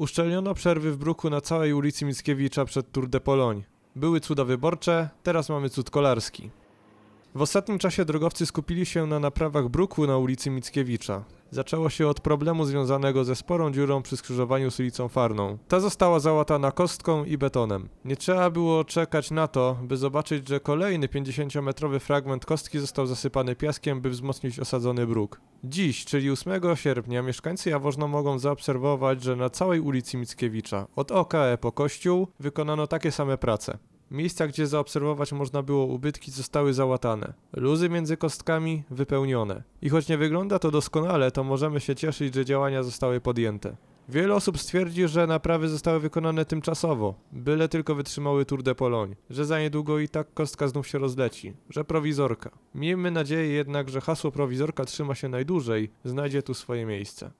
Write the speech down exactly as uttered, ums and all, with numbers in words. Uszczelniono przerwy w bruku na całej ulicy Mickiewicza przed Tour de Pologne. Były cuda wyborcze, teraz mamy cud kolarski. W ostatnim czasie drogowcy skupili się na naprawach bruku na ulicy Mickiewicza. Zaczęło się od problemu związanego ze sporą dziurą przy skrzyżowaniu z ulicą Farną. Ta została załatana kostką i betonem. Nie trzeba było czekać na to, by zobaczyć, że kolejny pięćdziesięciometrowy fragment kostki został zasypany piaskiem, by wzmocnić osadzony bruk. Dziś, czyli ósmego sierpnia, mieszkańcy Jaworzna mogą zaobserwować, że na całej ulicy Mickiewicza, od O K E po kościół, wykonano takie same prace. Miejsca, gdzie zaobserwować można było ubytki, zostały załatane. Luzy między kostkami wypełnione. I choć nie wygląda to doskonale, to możemy się cieszyć, że działania zostały podjęte. Wiele osób stwierdzi, że naprawy zostały wykonane tymczasowo, byle tylko wytrzymały Tour de Pologne, że za niedługo i tak kostka znów się rozleci, że prowizorka. Miejmy nadzieję jednak, że hasło prowizorka trzyma się najdłużej, znajdzie tu swoje miejsce.